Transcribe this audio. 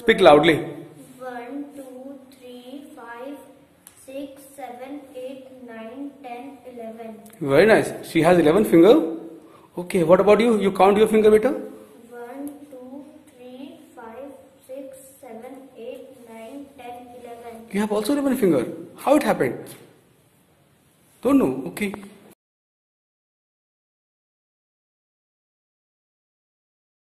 Speak loudly. 1, 2, 3, 5, 6, 7, 8, 9, 10, 11. Very nice. She has 11 fingers. Okay, what about you? You count your finger better. 1, 2, 3, 5, 6, 7, 8, 9, 10, 11. You have also 11 fingers. How it happened? Don't know. Okay.